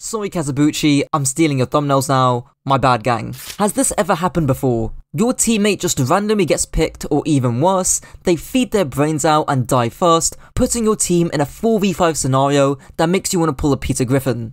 Sorry Kazabuchi, I'm stealing your thumbnails now, my bad gang. Has this ever happened before? Your teammate just randomly gets picked, or even worse, they feed their brains out and die first, putting your team in a 4v5 scenario that makes you want to pull a Peter Griffin.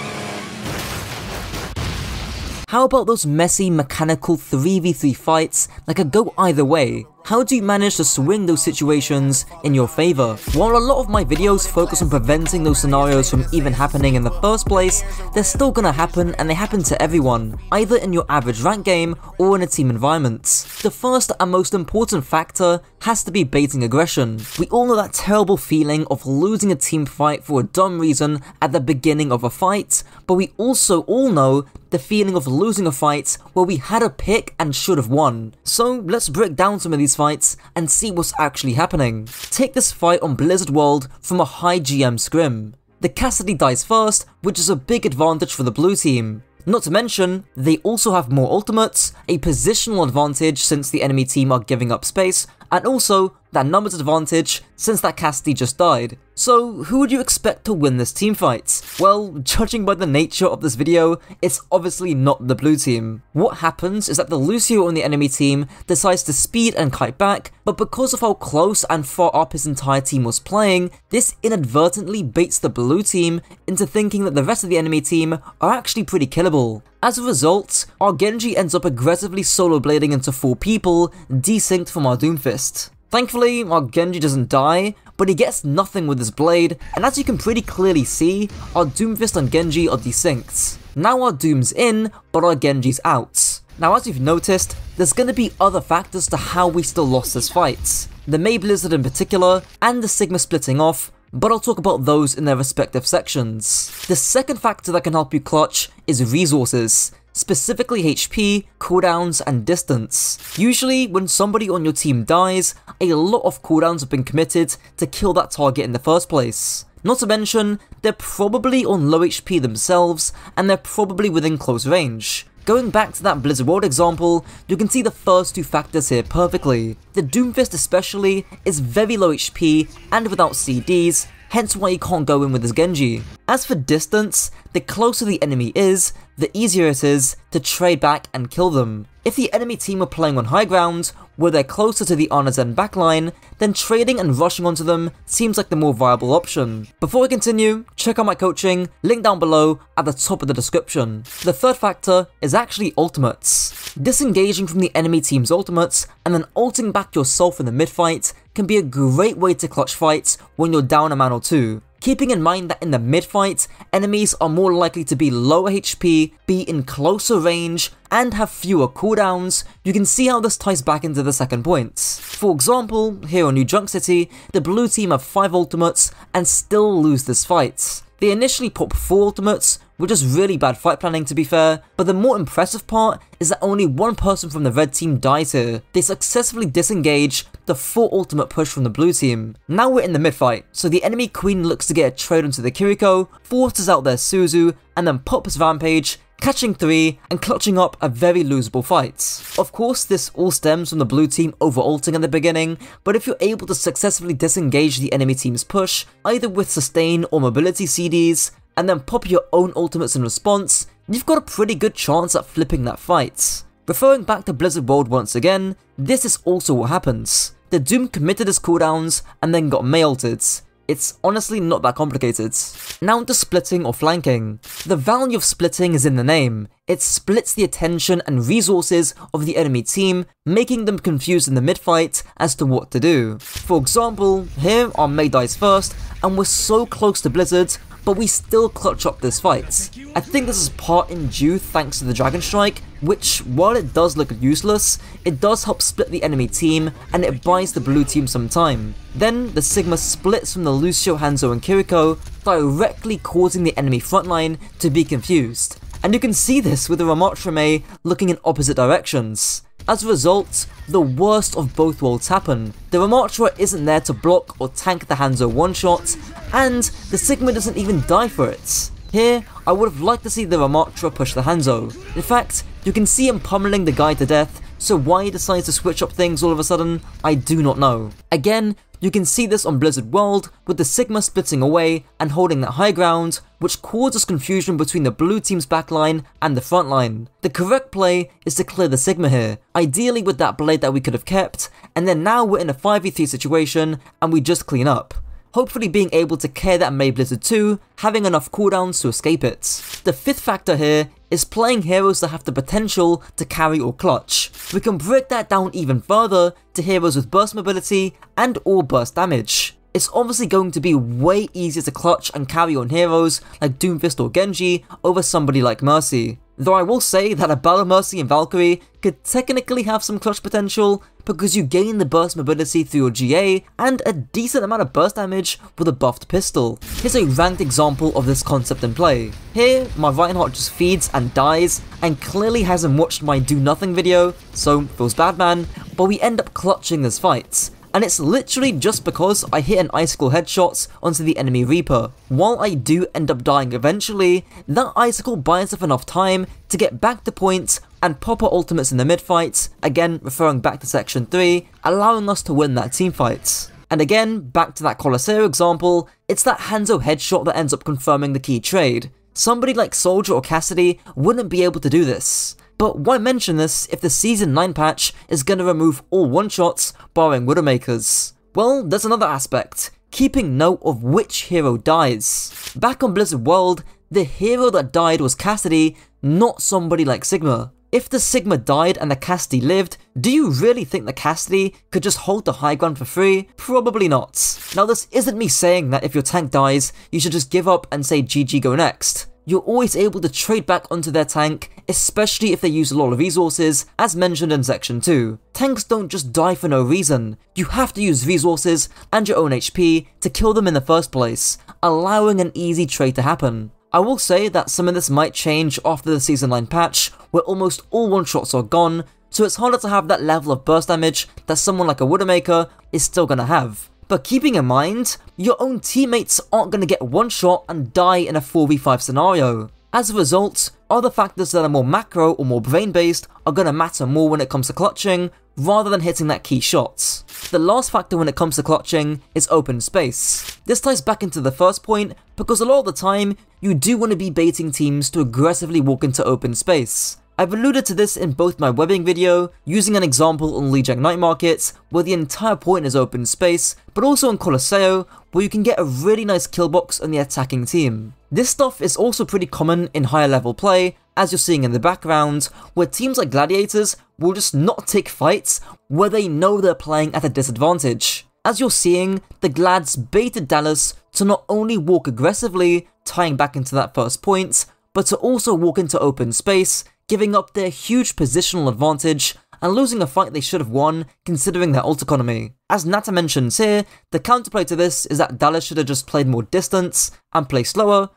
How about those messy mechanical 3v3 fights that could go either way? How do you manage to swing those situations in your favor? While a lot of my videos focus on preventing those scenarios from even happening in the first place, they're still gonna happen, and they happen to everyone, either in your average rank game or in a team environment. The first and most important factor has to be baiting aggression. We all know that terrible feeling of losing a team fight for a dumb reason at the beginning of a fight, but we also all know the feeling of losing a fight where we had a pick and should have won. So let's break down some of these fights and see what's actually happening. Take this fight on Blizzard World from a high GM scrim. The Cassidy dies first, which is a big advantage for the blue team. Not to mention, they also have more ultimates, a positional advantage since the enemy team are giving up space, and also that numbers advantage since that Cassidy just died. So who would you expect to win this teamfight? Well, judging by the nature of this video, it's obviously not the blue team. What happens is that the Lucio on the enemy team decides to speed and kite back, but because of how close and far up his entire team was playing, this inadvertently baits the blue team into thinking that the rest of the enemy team are actually pretty killable. As a result, our Genji ends up aggressively solo blading into 4 people, desynced from our Doomfist. Thankfully, our Genji doesn't die, but he gets nothing with his blade, and as you can pretty clearly see, our Doomfist and Genji are desynced. Now our Doom's in, but our Genji's out. Now as you've noticed, there's going to be other factors to how we still lost this fight. The May Blizzard in particular, and the Sigma splitting off, but I'll talk about those in their respective sections. The second factor that can help you clutch is resources, specifically HP, cooldowns, and distance. Usually, when somebody on your team dies, a lot of cooldowns have been committed to kill that target in the first place. Not to mention, they're probably on low HP themselves, and they're probably within close range. Going back to that Blizzard World example, you can see the first two factors here perfectly. The Doomfist especially is very low HP and without CDs, hence why he can't go in with his Genji. As for distance, the closer the enemy is, the easier it is to trade back and kill them. If the enemy team are playing on high ground, where they're closer to the Anazen backline, then trading and rushing onto them seems like the more viable option. Before we continue, check out my coaching, link down below at the top of the description. The third factor is actually ultimates. Disengaging from the enemy team's ultimates and then ulting back yourself in the mid-fight can be a great way to clutch fights when you're down a man or two. Keeping in mind that in the mid-fight, enemies are more likely to be lower HP, be in closer range, and have fewer cooldowns, you can see how this ties back into the second point. For example, here on New Junk City, the blue team have 5 ultimates and still lose this fight. They initially pop 4 ultimates, which is really bad fight planning to be fair, but the more impressive part is that only one person from the red team dies here. They successfully disengage the full ultimate push from the blue team. Now we're in the mid-fight, so the enemy Queen looks to get a trade onto the Kiriko, forces out their Suzu, and then pops Vampage, catching 3 and clutching up a very losable fight. Of course, this all stems from the blue team over-ulting at the beginning, but if you're able to successfully disengage the enemy team's push, either with sustain or mobility CDs, and then pop your own ultimates in response, you've got a pretty good chance at flipping that fight. Referring back to Blizzard World once again, this is also what happens. The Doom committed his cooldowns and then got Mei ulted. It's honestly not that complicated. Now to splitting or flanking. The value of splitting is in the name. It splits the attention and resources of the enemy team, making them confused in the mid-fight as to what to do. For example, here our Mei dies first, and we're so close to Blizzard, but we still clutch up this fight. I think this is part in due thanks to the Dragon Strike, which, while it does look useless, it does help split the enemy team and it buys the blue team some time. Then the Sigma splits from the Lucio, Hanzo and Kiriko, directly causing the enemy frontline to be confused. And you can see this with the Ramattreme looking in opposite directions. As a result, the worst of both worlds happen. The Ramatra isn't there to block or tank the Hanzo one-shot, and the Sigma doesn't even die for it. Here, I would have liked to see the Ramatra push the Hanzo. In fact, you can see him pummeling the guy to death so why he decides to switch up things all of a sudden, I do not know. Again, you can see this on Blizzard World, with the Sigma splitting away and holding that high ground, which causes confusion between the blue team's backline and the front line. The correct play is to clear the Sigma here, ideally with that blade that we could have kept, and then now we're in a 5v3 situation and we just clean up. Hopefully being able to clear that May Blizzard too, having enough cooldowns to escape it. The fifth factor here is playing heroes that have the potential to carry or clutch. We can break that down even further to heroes with burst mobility and or burst damage. It's obviously going to be way easier to clutch and carry on heroes like Doomfist or Genji over somebody like Mercy. Though I will say that a Battle Mercy and Valkyrie could technically have some clutch potential because you gain the burst mobility through your GA and a decent amount of burst damage with a buffed pistol. Here's a ranked example of this concept in play. Here, my Reinhardt just feeds and dies and clearly hasn't watched my do nothing video, so feels bad man, but we end up clutching this fight. And it's literally just because I hit an icicle headshot onto the enemy Reaper. While I do end up dying eventually, that icicle buys up enough time to get back to points and pop our ultimates in the mid fight, again referring back to section 3, allowing us to win that team fight. And again, back to that Coliseo example, it's that Hanzo headshot that ends up confirming the key trade. Somebody like Soldier or Cassidy wouldn't be able to do this. But why mention this if the Season 9 patch is going to remove all one-shots barring Widowmakers? Well, there's another aspect, keeping note of which hero dies. Back on Blizzard World, the hero that died was Cassidy, not somebody like Sigma. If the Sigma died and the Cassidy lived, do you really think the Cassidy could just hold the high ground for free? Probably not. Now this isn't me saying that if your tank dies, you should just give up and say GG go next. You're always able to trade back onto their tank, especially if they use a lot of resources, as mentioned in section 2. Tanks don't just die for no reason. You have to use resources and your own HP to kill them in the first place, allowing an easy trade to happen. I will say that some of this might change after the Season 9 patch, where almost all one-shots are gone, so it's harder to have that level of burst damage that someone like a Widowmaker is still gonna have. But keeping in mind, your own teammates aren't going to get one shot and die in a 4v5 scenario. As a result, other factors that are more macro or more brain based are going to matter more when it comes to clutching, rather than hitting that key shot. The last factor when it comes to clutching is open space. This ties back into the first point, because a lot of the time, you do want to be baiting teams to aggressively walk into open space. I've alluded to this in both my webbing video, using an example on Lijiang Night Market, where the entire point is open space, but also on Coliseo, where you can get a really nice kill box on the attacking team. This stuff is also pretty common in higher level play, as you're seeing in the background, where teams like Gladiators will just not take fights where they know they're playing at a disadvantage. As you're seeing, the Glads baited Dallas to not only walk aggressively, tying back into that first point, but to also walk into open space, giving up their huge positional advantage and losing a fight they should have won considering their ult economy. As Nata mentions here, the counterplay to this is that Dallas should have just played more distance and play slower,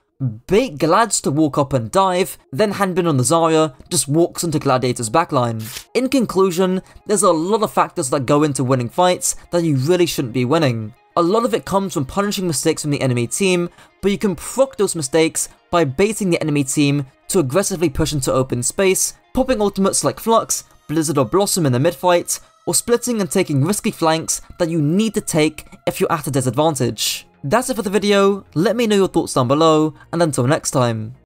bait Glads to walk up and dive, then handbin on the Zarya just walks into Gladiator's backline. In conclusion, there's a lot of factors that go into winning fights that you really shouldn't be winning. A lot of it comes from punishing mistakes from the enemy team, but you can proc those mistakes by baiting the enemy team to aggressively push into open space, popping ultimates like Flux, Blizzard or Blossom in the mid-fight, or splitting and taking risky flanks that you need to take if you're at a disadvantage. That's it for the video, let me know your thoughts down below, and until next time.